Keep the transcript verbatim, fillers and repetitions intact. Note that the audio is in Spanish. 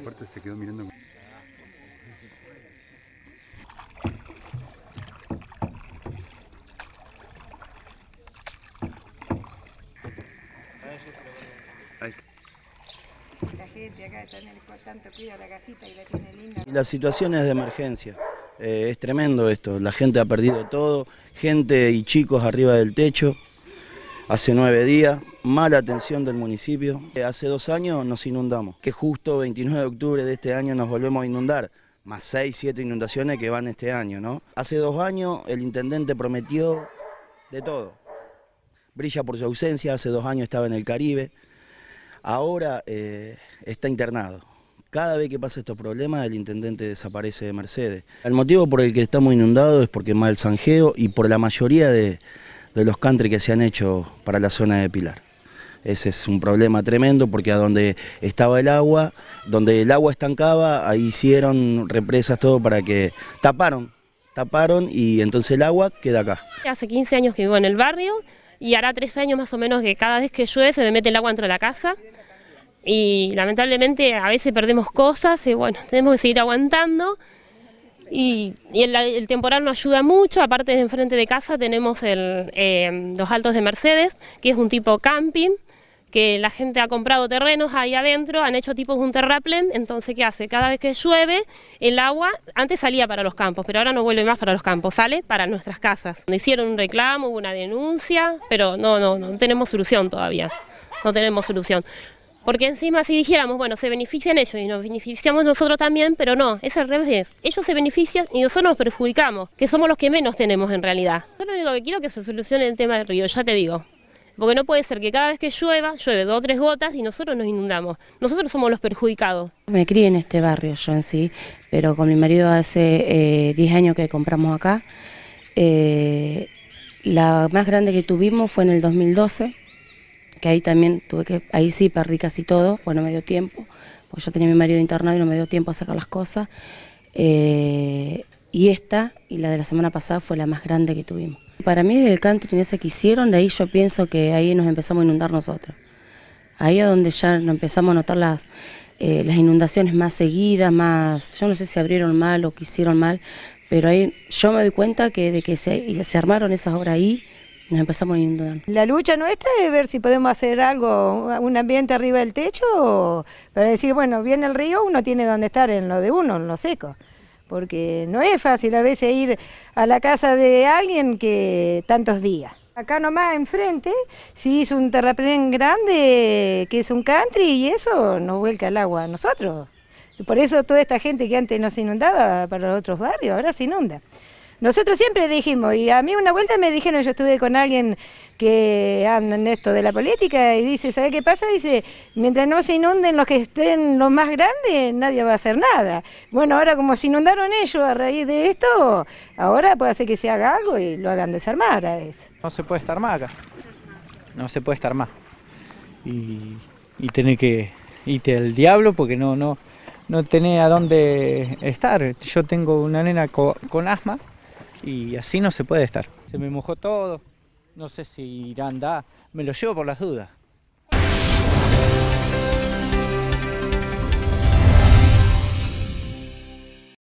Aparte se quedó mirando. La gente acá también tanto cuida la casita y la tiene linda. Y las situaciones de emergencia. Eh, es tremendo esto, la gente ha perdido todo, gente y chicos arriba del techo, hace nueve días, mala atención del municipio. Eh, hace dos años nos inundamos, que justo veintinueve de octubre de este año nos volvemos a inundar, más seis, siete inundaciones que van este año, ¿no? Hace dos años el intendente prometió de todo, brilla por su ausencia, hace dos años estaba en el Caribe, ahora eh, está internado. Cada vez que pasa estos problemas, el intendente desaparece de Mercedes. El motivo por el que estamos inundados es porque mal zanjeo y por la mayoría de, de los country que se han hecho para la zona de Pilar. Ese es un problema tremendo porque a donde estaba el agua, donde el agua estancaba, ahí hicieron represas, todo para que taparon, taparon y entonces el agua queda acá. Hace quince años que vivo en el barrio y hará tres años más o menos que cada vez que llueve se me mete el agua dentro de la casa. Y lamentablemente a veces perdemos cosas y bueno, tenemos que seguir aguantando y, y el, el temporal no ayuda mucho. Aparte, de enfrente de casa tenemos el, eh, los Altos de Mercedes, que es un tipo camping, que la gente ha comprado terrenos ahí adentro, han hecho tipos un terraplén. Entonces, ¿qué hace? Cada vez que llueve, el agua antes salía para los campos, pero ahora no vuelve más para los campos, sale para nuestras casas. Hicieron un reclamo, hubo una denuncia, pero no, no, no tenemos solución todavía, no tenemos solución. Porque encima si dijéramos, bueno, se benefician ellos y nos beneficiamos nosotros también, pero no, es al revés. Ellos se benefician y nosotros nos perjudicamos, que somos los que menos tenemos en realidad. Yo lo único que quiero es que se solucione el tema del río, ya te digo. Porque no puede ser que cada vez que llueva, llueve dos o tres gotas y nosotros nos inundamos. Nosotros somos los perjudicados. Me crié en este barrio yo en sí, pero con mi marido hace eh, diez años que compramos acá. Eh, la más grande que tuvimos fue en el dos mil doce. Que ahí también tuve que, ahí sí perdí casi todo, pues no me dio tiempo, pues yo tenía a mi marido internado y no me dio tiempo a sacar las cosas. Eh, y esta, y la de la semana pasada, fue la más grande que tuvimos. Para mí, desde el country ese que hicieron, de ahí yo pienso que ahí nos empezamos a inundar nosotros. Ahí es donde ya nos empezamos a notar las, eh, las inundaciones más seguidas, más, yo no sé si abrieron mal o que hicieron mal, pero ahí yo me doy cuenta que de que se, se armaron esas obras ahí, nos empezamos a inundar. La lucha nuestra es ver si podemos hacer algo, un ambiente arriba del techo, para decir, bueno, viene el río, uno tiene donde estar en lo de uno, en lo seco. Porque no es fácil a veces ir a la casa de alguien que tantos días. Acá nomás enfrente, si hizo un terraplén grande, que es un country, y eso nos vuelca el agua a nosotros. Por eso toda esta gente que antes no se inundaba para los otros barrios, ahora se inunda. Nosotros siempre dijimos, y a mí una vuelta me dijeron, yo estuve con alguien que anda en esto de la política y dice, ¿sabe qué pasa? Dice, mientras no se inunden los que estén los más grandes, nadie va a hacer nada. Bueno, ahora como se inundaron ellos a raíz de esto, ahora puede hacer que se haga algo y lo hagan desarmar a eso. No se puede estar más acá, no se puede estar más. Y, y tener que irte al diablo porque no, no, no tenés a dónde estar. Yo tengo una nena con, con asma. Y así no se puede estar. Se me mojó todo, no sé si irá a andar, me lo llevo por las dudas.